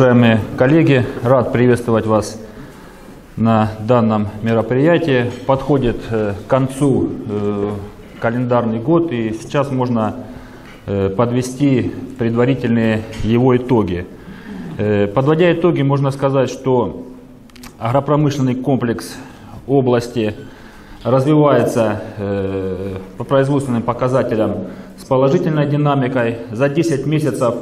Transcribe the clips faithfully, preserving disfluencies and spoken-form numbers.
Уважаемые коллеги, рад приветствовать вас на данном мероприятии. Подходит к концу календарный год, и сейчас можно подвести предварительные его итоги. Подводя итоги, можно сказать, что агропромышленный комплекс области развивается по производственным показателям с положительной динамикой. За десять месяцев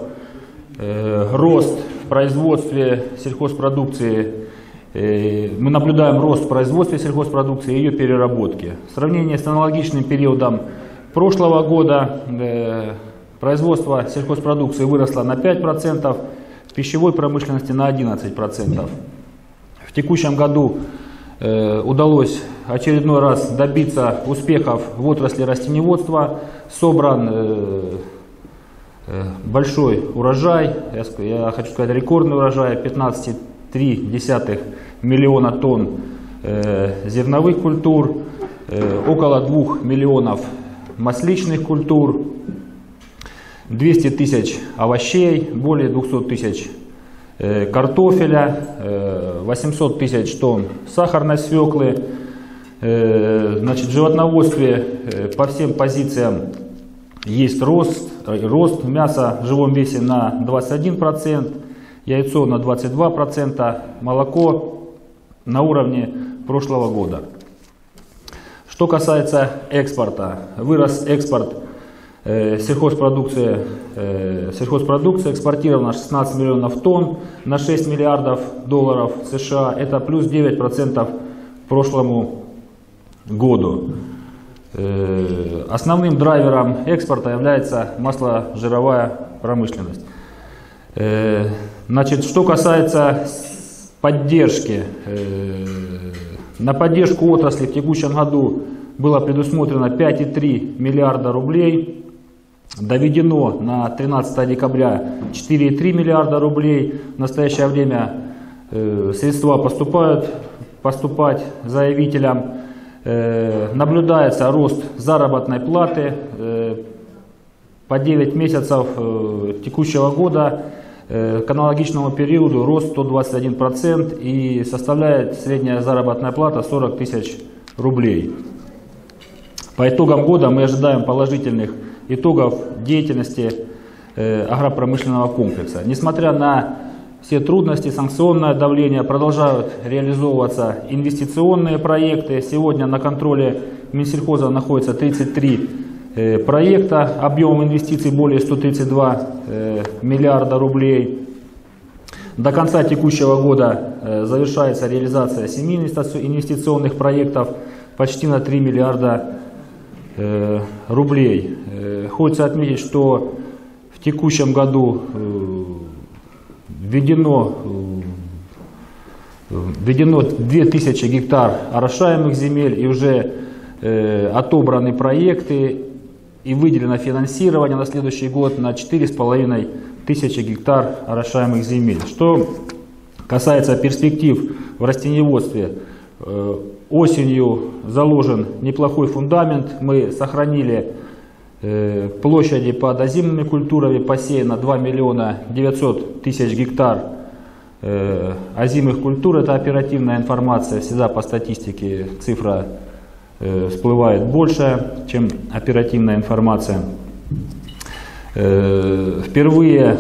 рост в производстве сельхозпродукции, мы наблюдаем рост в производстве сельхозпродукции и ее переработки. В сравнении с аналогичным периодом прошлого года производство сельхозпродукции выросло на пять процентов, в пищевой промышленности на одиннадцать процентов. В текущем году удалось очередной раз добиться успехов в отрасли растениеводства, собран большой урожай, я хочу сказать рекордный урожай, пятнадцать целых три десятых миллиона тонн зерновых культур, около двух миллионов масличных культур, двести тысяч овощей, более двухсот тысяч картофеля, восемьсот тысяч тонн сахарной свеклы. Значит, в животноводстве по всем позициям есть рост, рост мяса в живом весе на двадцать один процент, яйцо на двадцать два процента, молоко на уровне прошлого года. Что касается экспорта, вырос экспорт э, сельхозпродукции, э, сельхозпродукция экспортирована шестнадцать миллионов тонн на шесть миллиардов долларов США, это плюс девять процентов к прошлому году. Основным драйвером экспорта является масложировая промышленность. Значит, что касается поддержки, на поддержку отрасли в текущем году было предусмотрено пять целых три десятых миллиарда рублей, доведено на тринадцатое декабря четыре целых три десятых миллиарда рублей. В настоящее время средства поступают, поступать заявителям. Наблюдается рост заработной платы по девять месяцев текущего года. К аналогичному периоду рост сто двадцать один процент и составляет средняя заработная плата сорок тысяч рублей. По итогам года мы ожидаем положительных итогов деятельности агропромышленного комплекса. Несмотря на все трудности, санкционное давление, продолжают реализовываться инвестиционные проекты. Сегодня на контроле Минсельхоза находится тридцать три проекта, объем инвестиций более ста тридцати двух миллиарда рублей. До конца текущего года завершается реализация семи инвестиционных проектов почти на три миллиарда рублей. Хочется отметить, что в текущем году Введено, введено две тысячи гектар орошаемых земель, и уже э, отобраны проекты и выделено финансирование на следующий год на четыре с половиной тысячи гектар орошаемых земель. Что касается перспектив в растениеводстве, э, осенью заложен неплохой фундамент, мы сохранили площади под озимыми культурами, посеяно два миллиона девятьсот тысяч гектар озимых культур. Это оперативная информация, всегда по статистике цифра всплывает больше, чем оперативная информация. Впервые,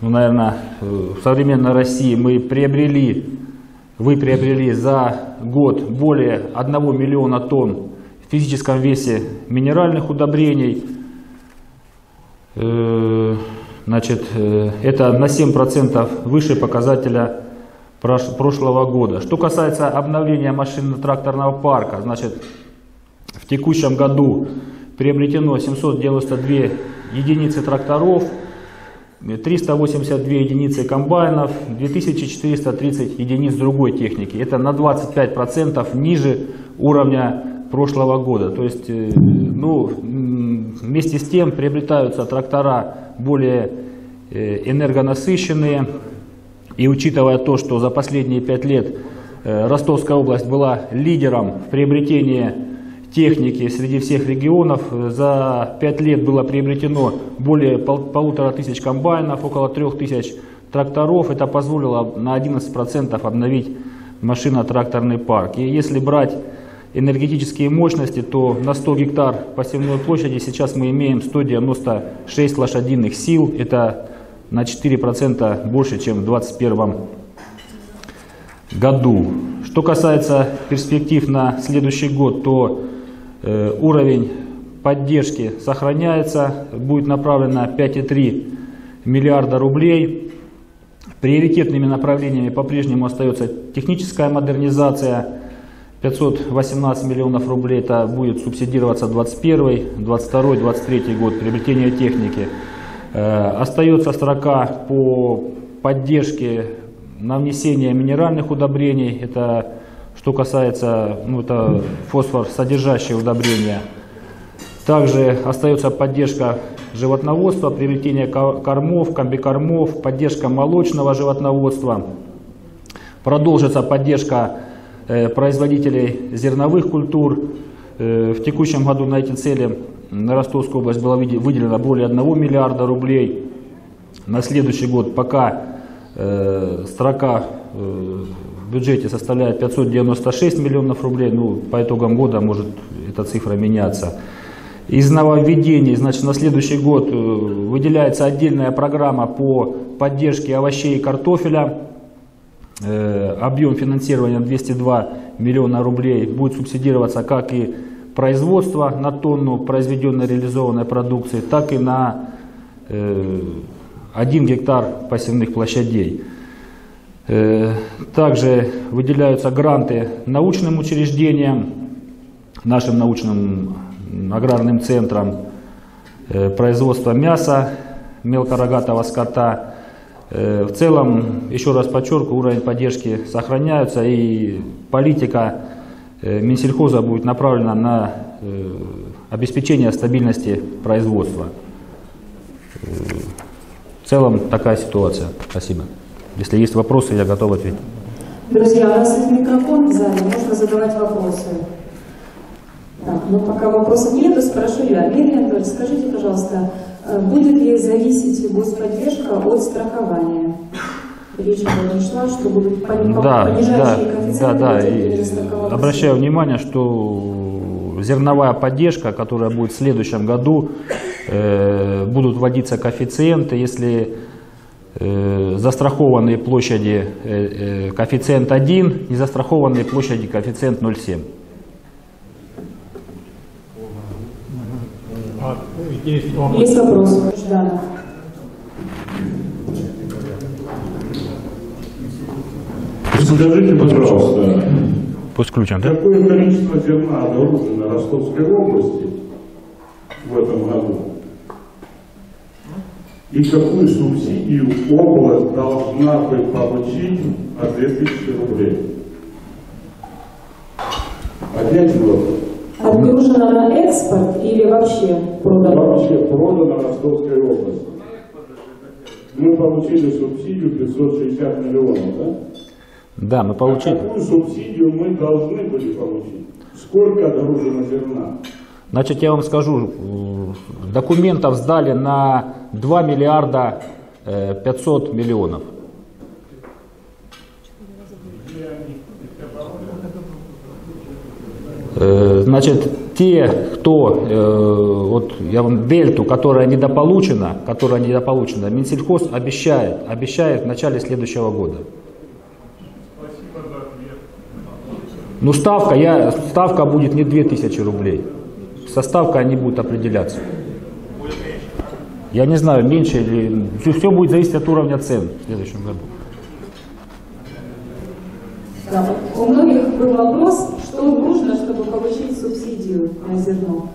ну, наверное, в современной России мы приобрели, вы приобрели за год более одного миллиона тонн в физическом весе минеральных удобрений. Значит, это на семь процентов выше показателя прошлого года. Что касается обновления машинно-тракторного парка, значит, в текущем году приобретено семьсот девяносто две единицы тракторов, триста восемьдесят две единицы комбайнов, две тысячи четыреста тридцать единиц другой техники. Это на двадцать пять процентов ниже уровня прошлого года. То есть, ну, вместе с тем приобретаются трактора более энергонасыщенные. И учитывая то, что за последние пять лет Ростовская область была лидером в приобретении техники среди всех регионов, за пять лет было приобретено более полутора тысяч комбайнов, около трех тысяч тракторов. Это позволило на одиннадцать процентов обновить машино-тракторный парк. И если брать энергетические мощности, то на сто гектар посевной площади сейчас мы имеем сто девяносто шесть лошадиных сил. Это на четыре процента больше, чем в две тысячи двадцать первом году. Что касается перспектив на следующий год, то э, уровень поддержки сохраняется. Будет направлено пять и три миллиарда рублей. Приоритетными направлениями по-прежнему остается техническая модернизация. пятьсот восемнадцать миллионов рублей это будет субсидироваться двадцать первый, двадцать второй, двадцать третий год приобретение техники. Э, остается строка по поддержке на внесение минеральных удобрений. Это что касается, ну, это фосфор содержащие удобрения. Также остается поддержка животноводства, приобретение кормов, комбикормов, поддержка молочного животноводства. Продолжится поддержка э, производителей зерновых культур. Э, в текущем году на эти цели на Ростовскую область было выделено более одного миллиарда рублей. На следующий год пока э, строка э, в бюджете составляет пятьсот девяносто шесть миллионов рублей. Ну, по итогам года может эта цифра меняться. Из нововведений, значит, на следующий год выделяется отдельная программа по поддержке овощей и картофеля. Объем финансирования двести два миллиона рублей. Будет субсидироваться как и производство на тонну произведенной реализованной продукции, так и на один гектар посевных площадей. Также выделяются гранты научным учреждениям, нашим научным аграрным центром производства мяса, мелкорогатого скота. В целом, еще раз подчеркну, уровень поддержки сохраняется, и политика Минсельхоза будет направлена на обеспечение стабильности производства. В целом такая ситуация. Спасибо. Если есть вопросы, я готов ответить. Друзья, у нас есть микрофон в зале, можно задавать вопросы. Так, ну пока вопросов нет, спрошу я. Лилия Анатольевна, скажите, пожалуйста, будет ли зависеть господдержка от страхования? Речь была шла, что будут понижающие да, коэффициенты. Да, да, и обращаю внимание, что зерновая поддержка, которая будет в следующем году, э, будут вводиться коэффициенты, если э, застрахованные площади э, э, коэффициент один, незастрахованные площади коэффициент ноль целых семь десятых. Есть вопрос. Да. Скажите, пожалуйста, пусть включим, да? Какое количество зерна обнаружено в Ростовской области в этом году? И какую субсидию область должна бы получить от две тысячи рублей? Опять вопрос. Отгружено на экспорт или вообще продано? Вообще продано Ростовской области. Мы получили субсидию пятьсот шестьдесят миллионов, да? Да, мы получили. А какую субсидию мы должны были получить? Сколько отгружено зерна? Значит, я вам скажу, документов сдали на два миллиарда пятьсот миллионов. Значит, те, кто, э, вот я вам дельту, которая недополучена, которая недополучена, Минсельхоз обещает, обещает в начале следующего года. Спасибо за ответ. Ну, ставка, я, ставка будет не две тысячи рублей. Со ставкой они будут определяться. Я не знаю, меньше или... Все, все будет зависеть от уровня цен в следующем году. Да. У многих был вопрос, что нужно, чтобы получить субсидию на зерно.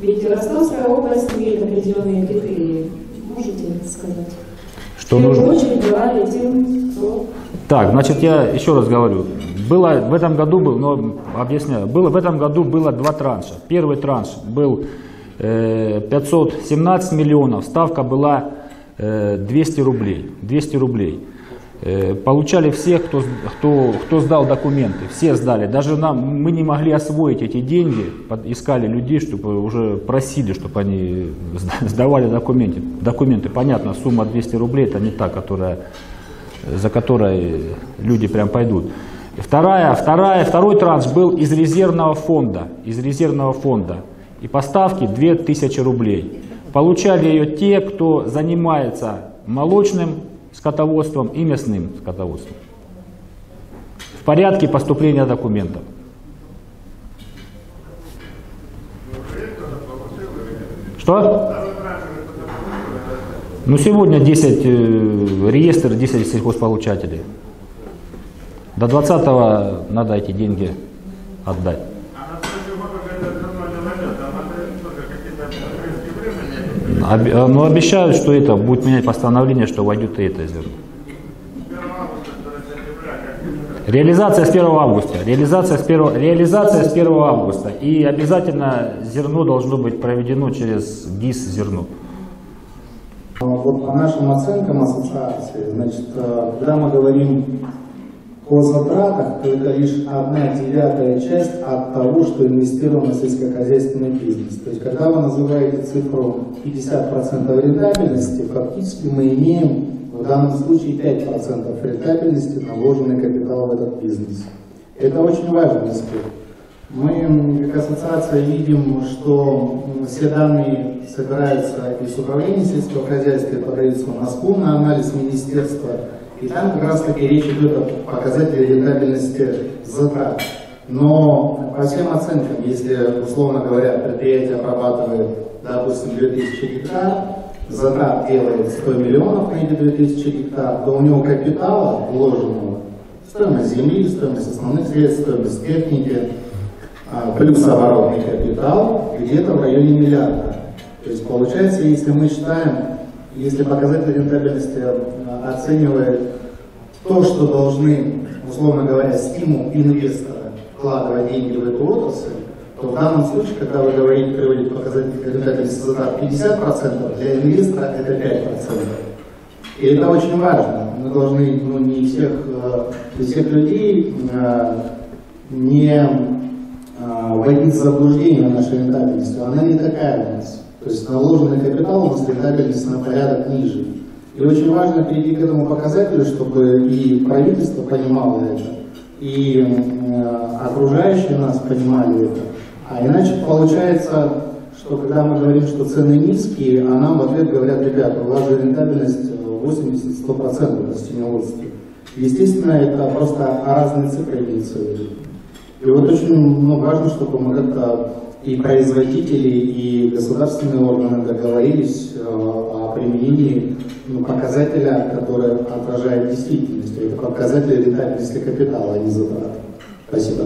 Ведь Ростовская область имеет определенные критерии. Можете сказать? Что нужно? В первую очередь давали тем, кто... Так, значит, я еще раз говорю. Было в этом году, был, но объясняю, было в этом году было два транша. Первый транш был э, пятьсот семнадцать миллионов, ставка была э, двести рублей. двести рублей. Получали всех, кто, кто, кто сдал документы, все сдали. Даже нам, мы не могли освоить эти деньги, под, искали людей, чтобы уже просили, чтобы они сдавали документы. Документы, понятно, сумма двести рублей, это не та, которая, за которой люди прям пойдут. Вторая, вторая, второй транш был из резервного фонда, из резервного фонда. И поставки две тысячи рублей. Получали ее те, кто занимается молочным скотоводством и мясным скотоводством. В порядке поступления документов. Что? Ну сегодня десять реестр, десять сельхозполучателей. До двадцатого надо эти деньги отдать. Но обещают, что это будет менять постановление, что войдет и это зерно. Реализация с первого августа. Реализация с первого, реализация с первого августа. И обязательно зерно должно быть проведено через ГИС-зерно. Вот по нашим оценкам ассоциации, значит, когда мы говорим о затратах, то это лишь одна девятая часть от того, что инвестировано в сельскохозяйственный бизнес. То есть, когда вы называете цифру пятьдесят процентов рентабельности, фактически мы имеем в данном случае пять процентов рентабельности, наложенный капитал в этот бизнес. Это очень важный аспект. Мы, как ассоциация, видим, что все данные собираются из управления сельского хозяйства и подаются на СКУ на анализ министерства. И там как раз таки речь идет о показателе рентабельности затрат. Но по всем оценкам, если, условно говоря, предприятие обрабатывает, допустим, две тысячи гектар, затрат делает сто миллионов на эти две тысячи гектар, то у него капитала вложенного, стоимость земли, стоимость основных средств, стоимость техники, плюс оборотный капитал, где-то в районе миллиарда. То есть получается, если мы считаем, если показатель рентабельности оценивает то, что должны, условно говоря, стимул инвестора вкладывать деньги в эту отрасль, то в данном случае, когда вы говорите, приводите показатель рентабельности затрат пятьдесят процентов, для инвестора это пять процентов. И это очень важно. Мы должны, ну, не всех, не всех людей не вводить в заблуждение нашей рентабельностью. Она не такая у нас. То есть наложенный капитал у нас рентабельность на порядок ниже. И очень важно перейти к этому показателю, чтобы и правительство понимало это, и э, окружающие нас понимали это. А иначе получается, что когда мы говорим, что цены низкие, а нам в ответ говорят: ребята, у вас же рентабельность восемьдесят-сто процентов на свиноводстве. Естественно, это просто разные цифры имеются в виду. И вот очень, ну, важно, чтобы мы как-то и производители, и государственные органы договорились э, о применении, ну, показателя, который отражает действительность. Это показатель рентабельности капитала, а не затрат. Спасибо.